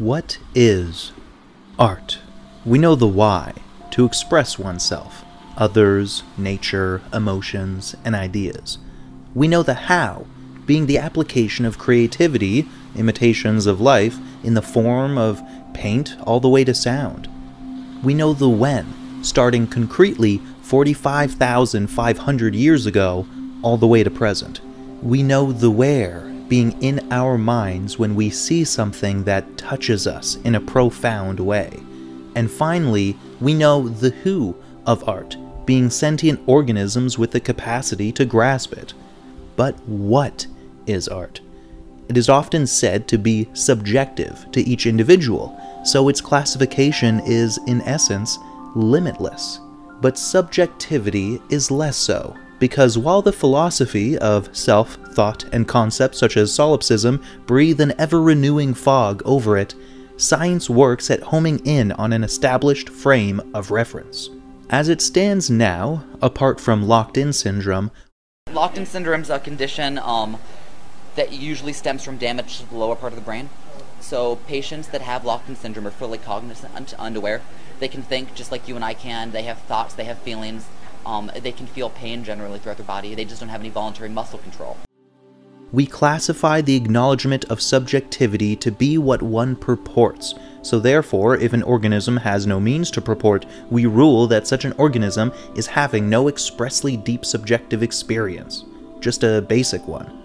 What is art? We know the why, to express oneself, others, nature, emotions, and ideas. We know the how, being the application of creativity, imitations of life, in the form of paint all the way to sound. We know the when, starting concretely 45,500 years ago, all the way to present. We know the where, being in our minds when we see something that touches us in a profound way. And finally, we know the who of art, being sentient organisms with the capacity to grasp it. But what is art? It is often said to be subjective to each individual, so its classification is, in essence, limitless. But subjectivity is less so, because while the philosophy of self, thought, and concepts such as solipsism breathe an ever-renewing fog over it, science works at homing in on an established frame of reference. As it stands now, apart from locked-in syndrome... Locked-in syndrome is a condition that usually stems from damage to the lower part of the brain. So patients that have locked-in syndrome are fully cognizant, unaware. They can think just like you and I can. They have thoughts, they have feelings. They can feel pain generally throughout their body. They just don't have any voluntary muscle control. We classify the acknowledgement of subjectivity to be what one purports, so therefore, if an organism has no means to purport, we rule that such an organism is having no expressly deep subjective experience, just a basic one.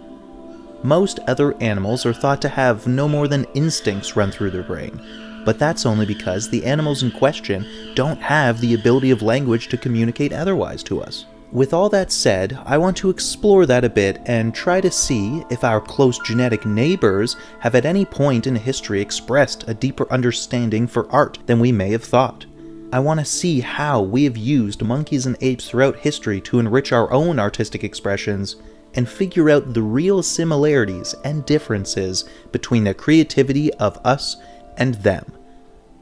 Most other animals are thought to have no more than instincts run through their brain, but that's only because the animals in question don't have the ability of language to communicate otherwise to us. With all that said, I want to explore that a bit and try to see if our close genetic neighbors have at any point in history expressed a deeper understanding for art than we may have thought. I want to see how we have used monkeys and apes throughout history to enrich our own artistic expressions and figure out the real similarities and differences between the creativity of us and them,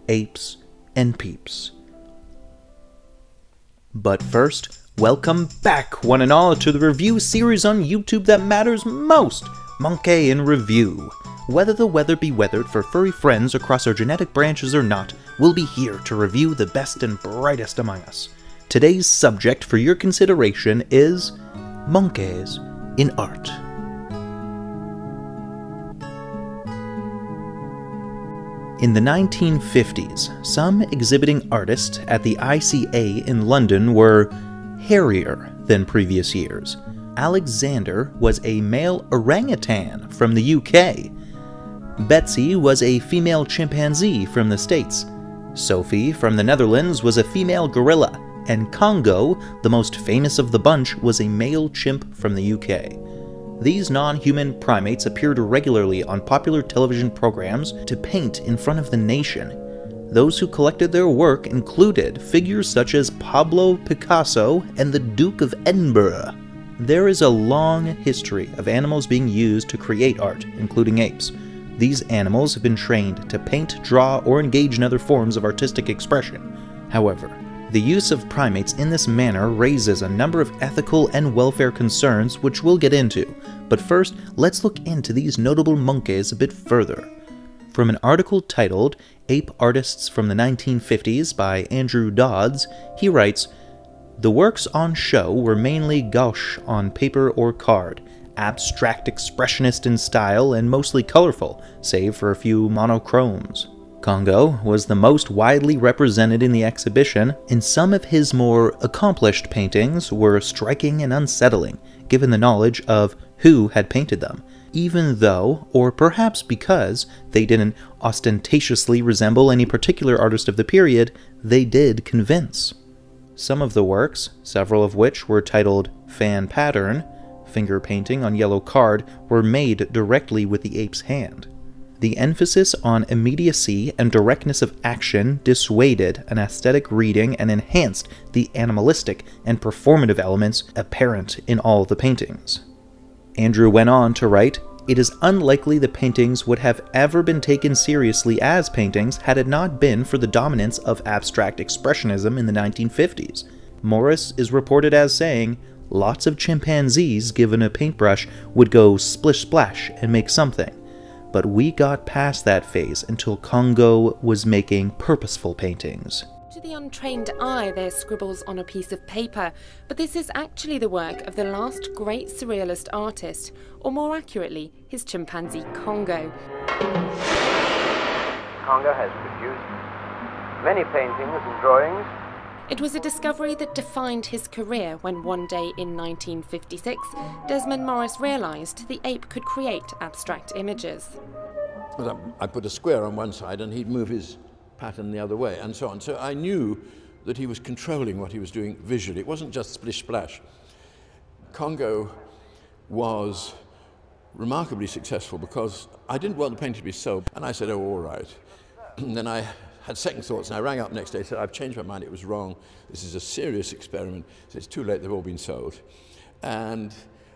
apes and peeps. But first, welcome back, one and all, to the review series on YouTube that matters most, Monke in Review. Whether the weather be weathered for furry friends across our genetic branches or not, we'll be here to review the best and brightest among us. Today's subject for your consideration is monkeys in art. In the 1950s, some exhibiting artists at the ICA in London were hairier than previous years. Alexander was a male orangutan from the UK. Betsy was a female chimpanzee from the States. Sophie from the Netherlands was a female gorilla, and Congo, the most famous of the bunch, was a male chimp from the UK. These non-human primates appeared regularly on popular television programs to paint in front of the nation. Those who collected their work included figures such as Pablo Picasso and the Duke of Edinburgh. There is a long history of animals being used to create art, including apes. These animals have been trained to paint, draw, or engage in other forms of artistic expression. However, the use of primates in this manner raises a number of ethical and welfare concerns, which we'll get into. But first, let's look into these notable monkeys a bit further. From an article titled Ape Artists from the 1950s by Andrew Dodds, he writes, "The works on show were mainly gouache on paper or card, abstract expressionist in style and mostly colorful, save for a few monochromes. Congo was the most widely represented in the exhibition, and some of his more accomplished paintings were striking and unsettling, given the knowledge of who had painted them, even though, or perhaps because, they didn't ostentatiously resemble any particular artist of the period, they did convince. Some of the works, several of which were titled fan pattern, finger painting on yellow card, were made directly with the ape's hand. The emphasis on immediacy and directness of action dissuaded an aesthetic reading and enhanced the animalistic and performative elements apparent in all the paintings." Andrew went on to write, "It is unlikely the paintings would have ever been taken seriously as paintings had it not been for the dominance of abstract expressionism in the 1950s. Morris is reported as saying, 'Lots of chimpanzees given a paintbrush would go splish splash and make something. but we got past that phase until Congo was making purposeful paintings. To the untrained eye, they're scribbles on a piece of paper, but this is actually the work of the last great surrealist artist, or more accurately, his chimpanzee Congo. Congo has produced many paintings and drawings. It was a discovery that defined his career when one day in 1956, Desmond Morris realised the ape could create abstract images. I put a square on one side and he'd move his pattern the other way and so on. So I knew that he was controlling what he was doing visually. It wasn't just splish-splash. Congo was remarkably successful because I didn't want the painting to be sold. And I said, oh, all right. And then I had second thoughts and I rang up next day and said, I've changed my mind, it was wrong. This is a serious experiment. So it's too late, they've all been sold. And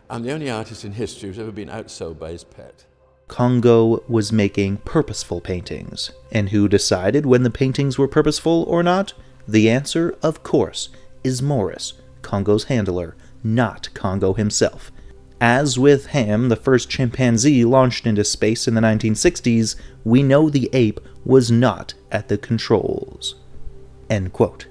I'm the only artist in history who's ever been outsold by his pet. Congo was making purposeful paintings. And who decided when the paintings were purposeful or not? The answer, of course, is Morris, Congo's handler, not Congo himself. As with Ham, the first chimpanzee launched into space in the 1960s, we know the ape was not at the controls." End quote.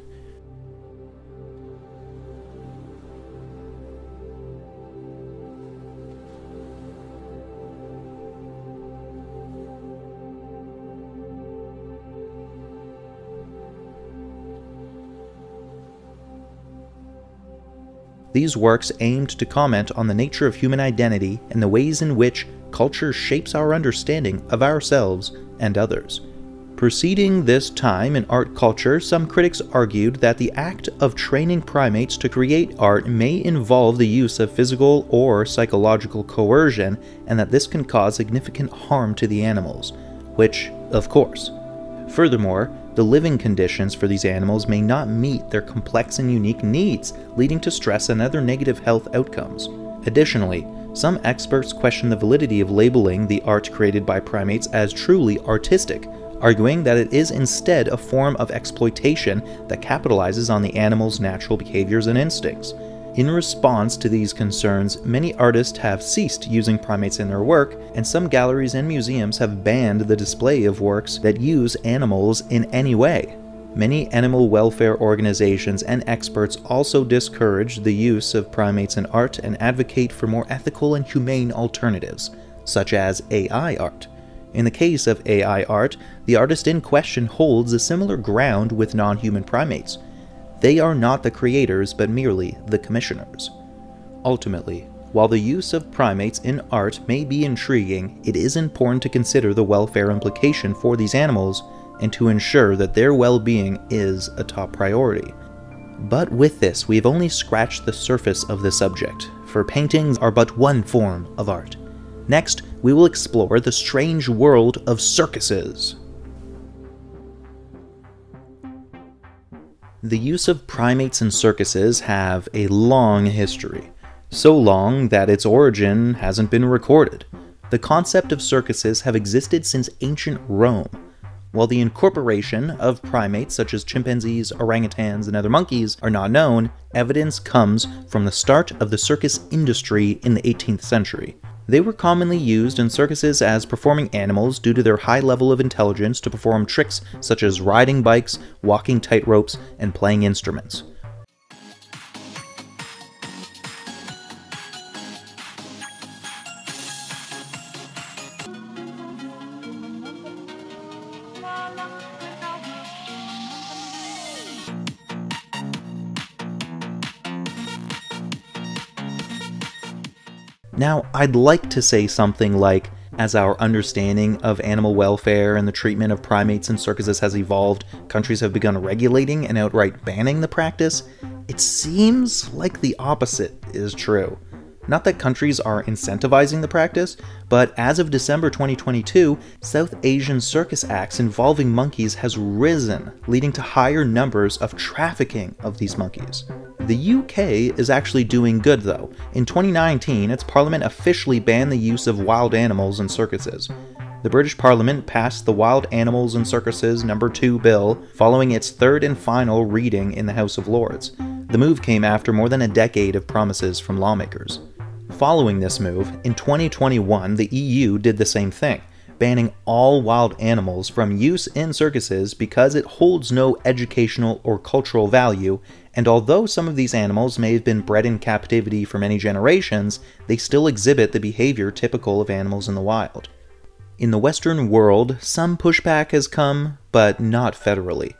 These works aimed to comment on the nature of human identity and the ways in which culture shapes our understanding of ourselves and others. Preceding this time in art culture, some critics argued that the act of training primates to create art may involve the use of physical or psychological coercion, and that this can cause significant harm to the animals, which, of course. Furthermore, the living conditions for these animals may not meet their complex and unique needs, leading to stress and other negative health outcomes. Additionally, some experts question the validity of labeling the art created by primates as truly artistic, arguing that it is instead a form of exploitation that capitalizes on the animal's natural behaviors and instincts. In response to these concerns, many artists have ceased using primates in their work, and some galleries and museums have banned the display of works that use animals in any way. Many animal welfare organizations and experts also discourage the use of primates in art and advocate for more ethical and humane alternatives, such as AI art. In the case of AI art, the artist in question holds a similar ground with non-human primates. They are not the creators, but merely the commissioners. Ultimately, while the use of primates in art may be intriguing, it is important to consider the welfare implication for these animals and to ensure that their well-being is a top priority. But with this, we've only scratched the surface of the subject, for paintings are but one form of art. Next, we will explore the strange world of circuses. The use of primates in circuses have a long history, so long that its origin hasn't been recorded. The concept of circuses have existed since ancient Rome. While the incorporation of primates such as chimpanzees, orangutans, and other monkeys are not known, evidence comes from the start of the circus industry in the 18th century. They were commonly used in circuses as performing animals due to their high level of intelligence to perform tricks such as riding bikes, walking tight ropes, and playing instruments. Now, I'd like to say something like, as our understanding of animal welfare and the treatment of primates in circuses has evolved, countries have begun regulating and outright banning the practice. It seems like the opposite is true. Not that countries are incentivizing the practice, but as of December 2022, South Asian circus acts involving monkeys has risen, leading to higher numbers of trafficking of these monkeys. The UK is actually doing good though. In 2019, its parliament officially banned the use of wild animals in circuses. The British Parliament passed the Wild Animals and Circuses No. 2 bill following its third and final reading in the House of Lords. The move came after more than a decade of promises from lawmakers. Following this move, in 2021, the EU did the same thing, banning all wild animals from use in circuses because it holds no educational or cultural value, and although some of these animals may have been bred in captivity for many generations, they still exhibit the behavior typical of animals in the wild. In the Western world, some pushback has come, but not federally.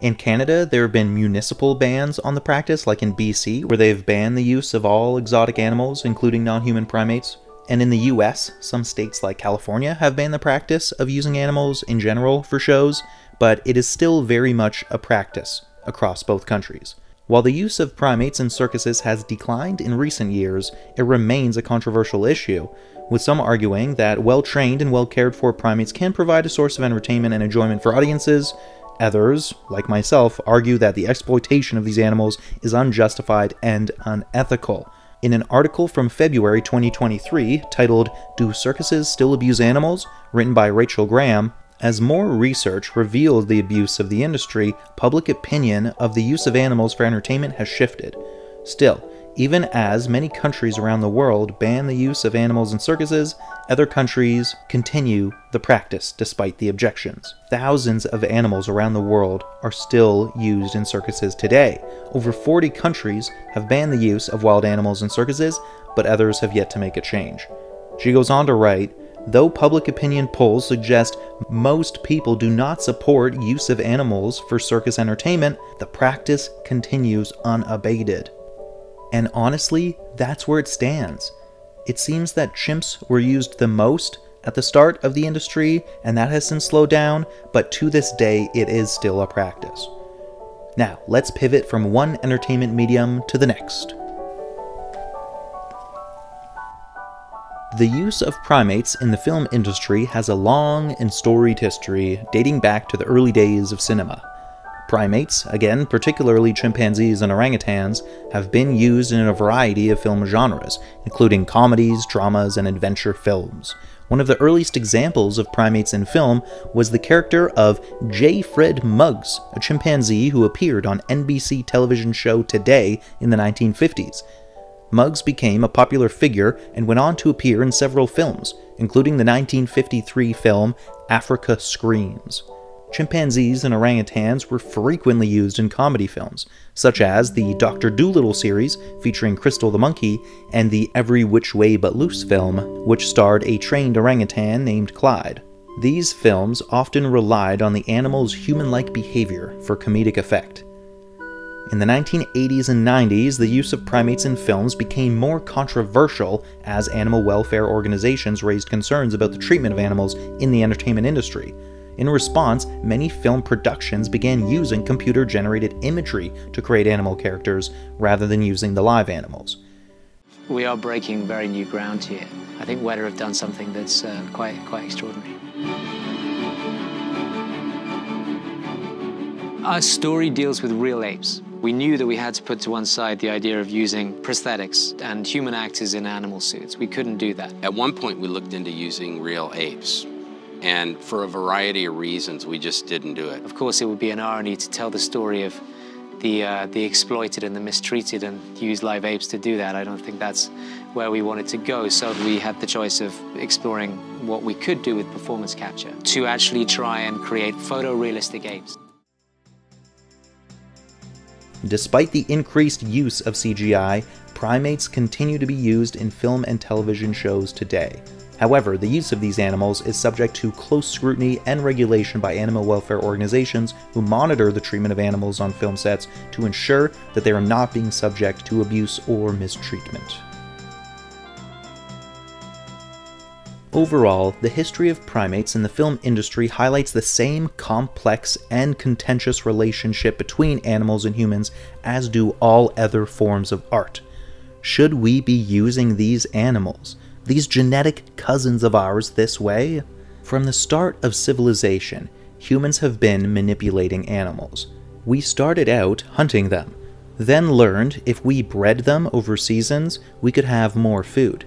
In Canada, there have been municipal bans on the practice, like in BC, where they have banned the use of all exotic animals, including non-human primates. And in the US, some states like California have banned the practice of using animals in general for shows, but it is still very much a practice across both countries. While the use of primates in circuses has declined in recent years, it remains a controversial issue, with some arguing that well-trained and well-cared-for primates can provide a source of entertainment and enjoyment for audiences. Others, like myself, argue that the exploitation of these animals is unjustified and unethical. In an article from February 2023 titled, "Do Circuses Still Abuse Animals?" written by Rachel Graham, as more research revealed the abuse of the industry, public opinion of the use of animals for entertainment has shifted. Still, even as many countries around the world ban the use of animals in circuses, other countries continue the practice despite the objections. Thousands of animals around the world are still used in circuses today. Over 40 countries have banned the use of wild animals in circuses, but others have yet to make a change. She goes on to write, though public opinion polls suggest most people do not support use of animals for circus entertainment, the practice continues unabated. And honestly, that's where it stands. It seems that chimps were used the most at the start of the industry, and that has since slowed down, but to this day, it is still a practice. Now, let's pivot from one entertainment medium to the next. The use of primates in the film industry has a long and storied history dating back to the early days of cinema. Primates, again, particularly chimpanzees and orangutans, have been used in a variety of film genres, including comedies, dramas, and adventure films. One of the earliest examples of primates in film was the character of J. Fred Muggs, a chimpanzee who appeared on NBC television show Today in the 1950s. Muggs became a popular figure and went on to appear in several films, including the 1953 film Africa Screams. Chimpanzees and orangutans were frequently used in comedy films, such as the Dr. Dolittle series featuring Crystal the monkey and the Every Which Way But Loose film, which starred a trained orangutan named Clyde. These films often relied on the animal's human-like behavior for comedic effect. In the 1980s and 90s, the use of primates in films became more controversial as animal welfare organizations raised concerns about the treatment of animals in the entertainment industry. In response, many film productions began using computer-generated imagery to create animal characters, rather than using the live animals. We are breaking very new ground here. I think Weta have done something that's quite extraordinary. Our story deals with real apes. We knew that we had to put to one side the idea of using prosthetics and human actors in animal suits. We couldn't do that. At one point, we looked into using real apes. And for a variety of reasons, we just didn't do it. Of course, it would be an irony to tell the story of the exploited and the mistreated and use live apes to do that. I don't think that's where we wanted to go. So we had the choice of exploring what we could do with performance capture to actually try and create photorealistic apes. Despite the increased use of CGI, primates continue to be used in film and television shows today. However, the use of these animals is subject to close scrutiny and regulation by animal welfare organizations who monitor the treatment of animals on film sets to ensure that they are not being subject to abuse or mistreatment. Overall, the history of primates in the film industry highlights the same complex and contentious relationship between animals and humans as do all other forms of art. Should we be using these animals? These genetic cousins of ours this way? From the start of civilization, humans have been manipulating animals. We started out hunting them, then learned if we bred them over seasons, we could have more food.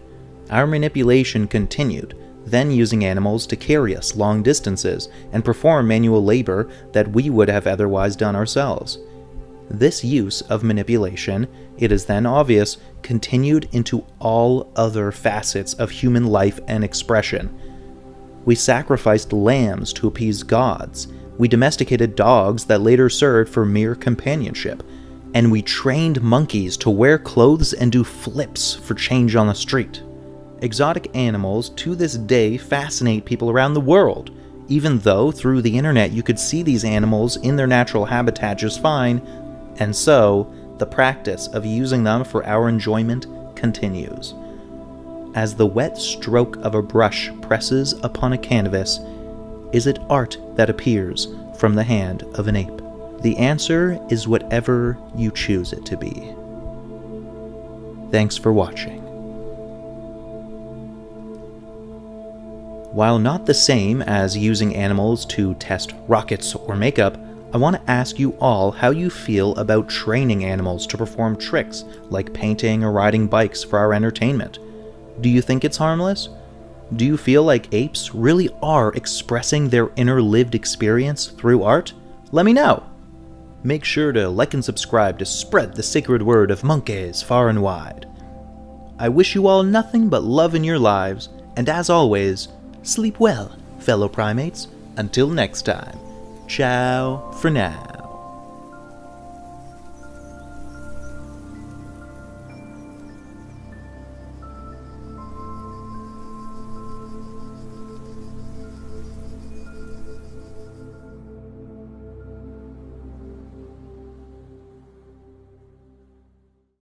Our manipulation continued, then using animals to carry us long distances and perform manual labor that we would have otherwise done ourselves. This use of manipulation, it is then obvious, continued into all other facets of human life and expression. We sacrificed lambs to appease gods. We domesticated dogs that later served for mere companionship. And we trained monkeys to wear clothes and do flips for change on the street. Exotic animals to this day fascinate people around the world, even though through the internet you could see these animals in their natural habitat just fine, and so the practice of using them for our enjoyment continues. As the wet stroke of a brush presses upon a canvas, is it art that appears from the hand of an ape? The answer is whatever you choose it to be. Thanks for watching. While not the same as using animals to test rockets or makeup, I want to ask you all how you feel about training animals to perform tricks like painting or riding bikes for our entertainment. Do you think it's harmless? Do you feel like apes really are expressing their inner lived experience through art? Let me know! Make sure to like and subscribe to spread the sacred word of monkeys far and wide. I wish you all nothing but love in your lives, and as always, sleep well, fellow primates. Until next time. Ciao for now.